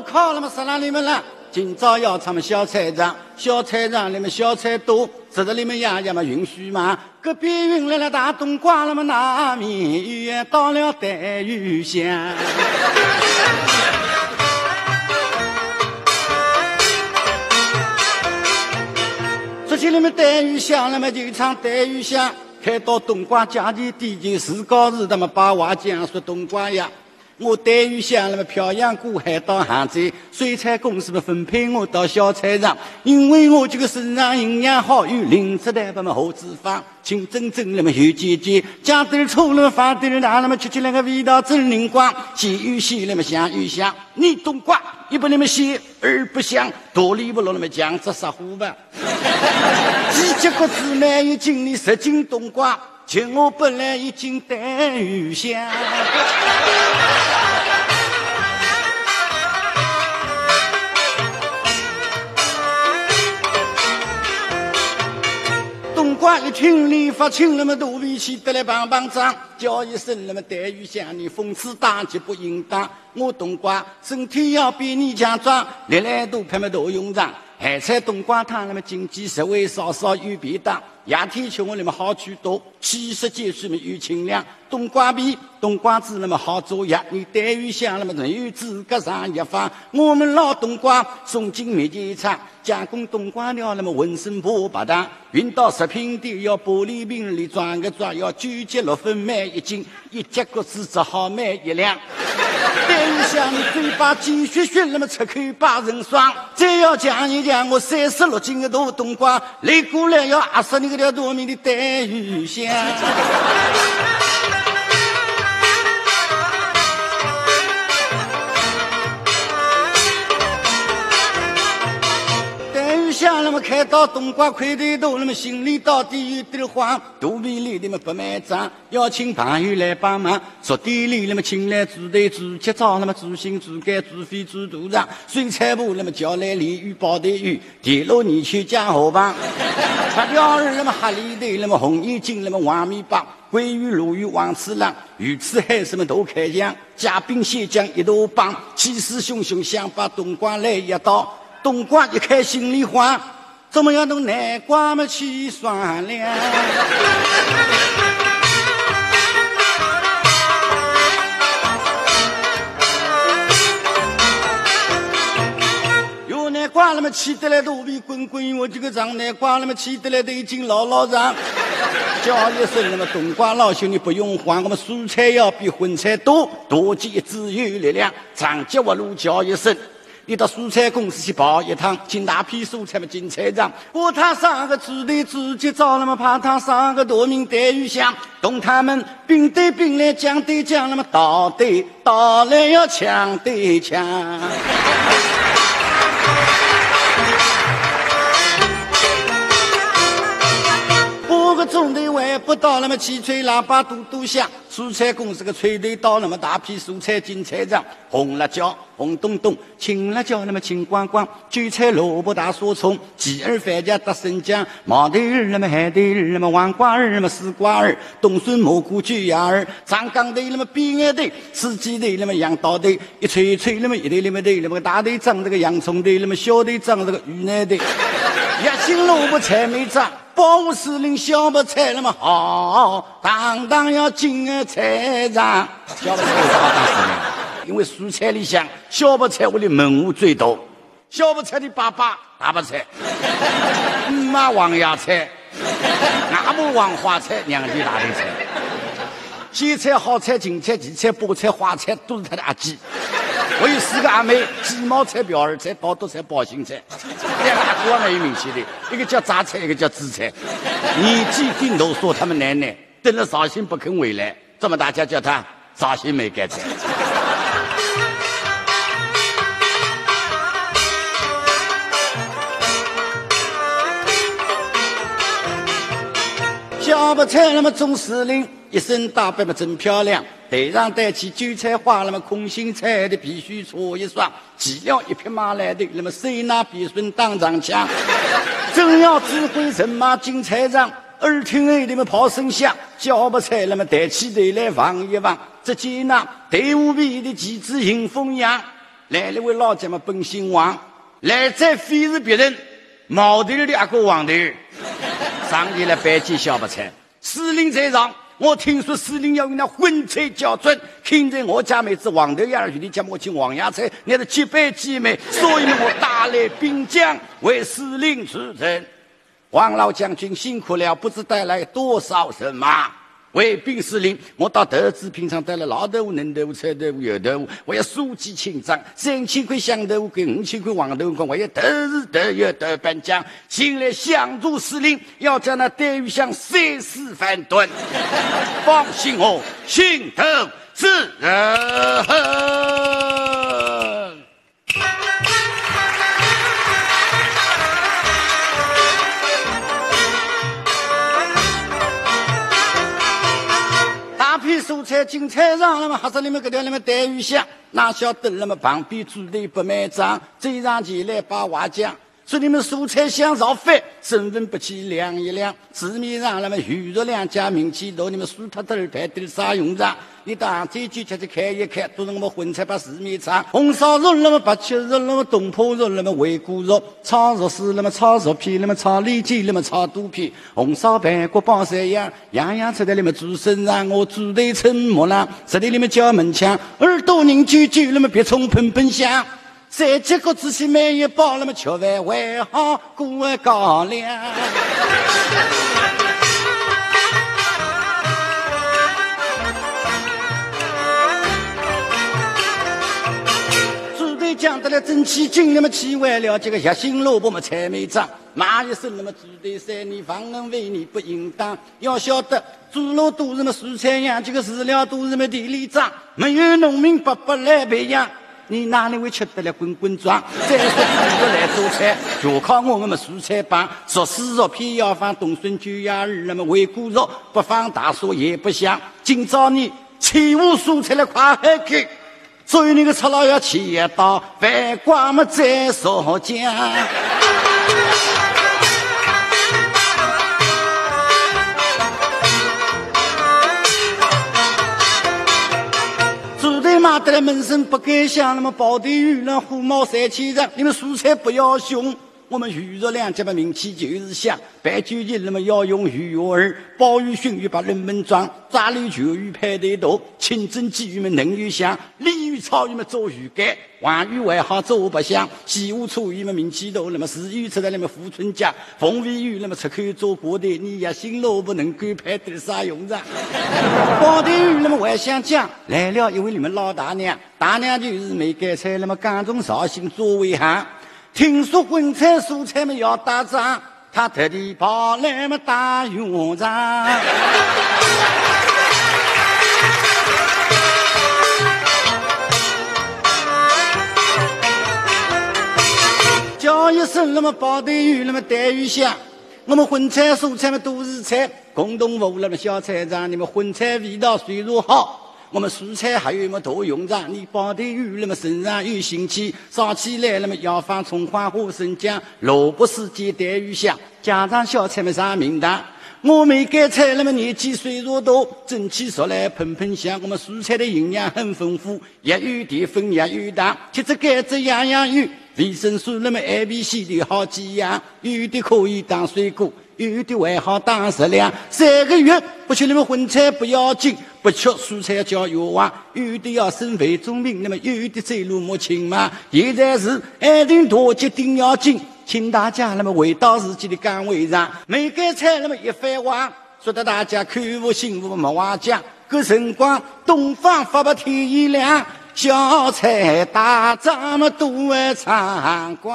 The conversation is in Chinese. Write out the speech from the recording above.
路口那么是让你们来。今朝要唱么小菜场，小菜场里面小菜多，值得你们爷爷们允许吗？隔壁运来了大冬瓜，那么那米远到了丹峪乡。说起你们丹峪乡，那么就唱丹峪乡。看到冬瓜价钱低，就是高是他们把娃讲说冬瓜呀。我丹峪乡那么漂洋过海到杭州，水产公司们分配我到小菜场，因为我这个身上营养好，有磷脂蛋白么好脂肪，清蒸蒸那么有解解，加点醋那么放点糖，那么吃起来个味道真灵光，鲜又鲜那么香又香。你冬瓜一不那么鲜，二不香，道理不落那么讲，这啥话吧？几节骨子卖有斤里10斤冬瓜。请我本来已经丹峪乡，冬瓜一听你发青了么，肚皮气得来棒棒胀，叫一声了么丹峪乡，你讽刺打击不应当。我冬瓜身体要比你强壮，历来都派么大用场。海菜冬瓜汤那么经济实惠，少少有便当。夏天吃我那么好处多，气湿解暑么有清凉。冬瓜皮、冬瓜子那么好做药，你丹峪乡那么能有资格上药方。我们老冬瓜送进面前一场，加工冬瓜料那么浑身破白糖，运到食品店要玻璃瓶里装个装，要9.6分卖一斤，一节骨子只好卖一两。丹峪乡你嘴巴尖削削，那么出口把人爽。再要讲一讲我36斤的大冬瓜，累过来要压死你个条大命的丹峪乡。想那么看到冬瓜块头大，那么心里到底有点慌，肚皮里那么不满胀，要请朋友来帮忙。昨天里那么请来组队组节操，那么组心组肝组肺组肚肠，水产部那么叫来鲤鱼包头鱼，田螺泥鳅加河蚌，白条鱼那么黑里头，那么红眼睛那么黄面帮。鲑鱼、鲈鱼、王次郎、鱼翅、海参么大开箱，嘉宾蟹酱一大帮，气势汹汹想把冬瓜来一刀。冬瓜一开心里慌，怎么样弄南瓜么去商量？有南瓜那么气得来肚皮滚滚，我这个长南瓜那么气得来已经老长。叫一声那么冬瓜老兄，你不用慌，我们蔬菜要比荤菜多，多吃一只有力量。长节活路叫一声。你到蔬菜公司去跑一趟，请大批蔬菜么进菜场，把他上个组队组节操，那么怕他上个大名丹峪乡，同他们兵对兵来将对将，那么刀对刀来要枪对枪。总队还不到，那么汽吹喇叭嘟嘟响。蔬菜公司个催队到，那么大批蔬菜进菜场。红辣椒、红冬冬，青辣椒那么青光光，韭菜、萝卜、大蒜、葱，鸡儿、番茄、德生姜，毛豆儿那么海豆儿那么黄瓜儿那么丝瓜儿，冬笋、蘑菇、韭芽儿，长江头那么扁眼头，四季豆那么杨桃头，一吹吹那么一头那么头，那么大头长这个洋葱头，那么小头长这个芋南头，叶心萝卜、采梅长。包司令小白菜那么好，堂堂要进个菜场。小白菜我当当司令，因为蔬菜里向小白菜我的门户最多。小白菜的爸爸大白菜，妈王芽菜，外婆王花菜，娘的大白菜。咸菜、好菜、芹菜、荠菜、菠菜、花菜都是他的阿姐。我有4个阿妹，鸡毛菜、瓢儿菜、桃豆菜、包心菜。两个阿哥还蛮有名气的，一个叫榨菜，一个叫紫菜。年纪顶头说他们奶奶等了绍兴不肯回来，这么大家叫他绍兴梅干菜。小白菜那么总司令，一身打扮么真漂亮。头上戴起韭菜花，那么空心菜的必须搓一双。挤了一匹马来的，那么手拿扁孙当长枪。正要指挥人马进菜场，耳听后头么炮声响，小白菜那么抬起头来望一望，只见那队伍边的旗帜迎风扬。来了位老姐们本姓王，来者非是别人，毛头的阿哥王头，上前来摆起小白菜。司令在上，我听说司令要用那荤菜浇准，看在我家妹子王头丫头你家我请王芽菜，你是结拜姐妹，所以我打来兵将为司令出阵。王老将军辛苦了，不知带来多少人马。为兵司令，我到投资平常带了老豆腐、嫩豆腐、臭豆腐、油豆腐，我要书记清账，3000块香豆腐跟5000块黄豆腐，我要投资豆油豆瓣酱，请来相助司令，要将那带鱼香3、4番吨。放心哦，心头是人。蔬菜进菜场了嘛，还是你们搿条你们带鱼香，哪晓得了嘛？旁边组队不买账，追上前来把话讲，说你们蔬菜想造反，身份不去量一量，市面上了嘛鱼肉两家名气大，你们蔬菜头排队啥用场？你到杭州去吃去看一看，都是我们荤菜把市面上红烧肉了嘛、白切肉了嘛、东坡肉了嘛、回锅肉、炒肉丝了嘛、炒肉片了嘛、炒里脊了嘛、炒肚皮、红烧排骨包三样，样样出在里面做身上。我煮的沉默了，实在里面叫门腔，耳朵人啾啾了嘛，别冲喷喷香。再结果仔细买一包了嘛，吃完还好过高粱。讲得来真起劲，那么起歪了这个小心萝卜嘛，才没长。骂一声那么猪队三你防恩为你不应当。要晓得猪肉都是么蔬菜样，这个饲料都是么地里长，没有农民伯伯来培养，你哪里会吃得来滚滚装？再说猪肉来做菜，就靠我们么蔬菜帮。肉丝肉片要放冬笋卷鸭肉，那么回锅肉不放大蒜也不香。今朝你起舞蔬菜来快喝去。所以那个赤佬要切一刀，白瓜么再少酱。昨天买得来门生不敢想，那么宝钗玉兰花猫3000丈，你们蔬菜不要凶。我们鱼肉两家的名气就是香，白酒节那么要用鱼油饵，鲍鱼、熏鱼把人们装，炸鲤球鱼排队多，清蒸鲫鱼们能鱼香，鲤鱼草鱼们做鱼干，黄鱼还好做白香，西湖醋鱼们名气大，那么石鱼出在那么富春江，凤尾鱼那么出口做国队，你呀新萝卜能够排队啥用场？宝钗鱼那么还想讲，来了一位你们老大娘，大娘就是梅干菜，那么刚从绍兴做回行。听说荤菜蔬菜们要打仗，他特地跑来么打圆场。叫一声那么包头鱼，那么带鱼香。我们荤菜蔬菜们都是菜，共同服务那么小菜场。你们荤菜味道虽然好。我们蔬菜还有么大用场，你包头鱼那么身上有腥气，烧起来那么要放葱花、花生酱、萝卜丝、鸡蛋鱼香，家常小菜没啥名堂。我梅干菜那么年纪岁数大，蒸起熟来喷喷香。我们蔬菜的营养很丰富，也有淀粉，也有糖，吃着甘蔗样样有。维生素那么 A、B、C 的好几样，有的可以当水果。有的还好当食粮，3个月不吃你们荤菜不要紧，不吃蔬菜叫冤枉。有的要生肥重病，那么有的走路没轻嘛。现在是安定大吉定要紧，请大家那么回到自己的岗位上。每个菜那么一番话，说得大家口服幸福没话讲。搿辰光东方发白天一亮，小菜大仗么都会唱光。